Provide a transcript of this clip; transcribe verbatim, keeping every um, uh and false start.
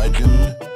legend.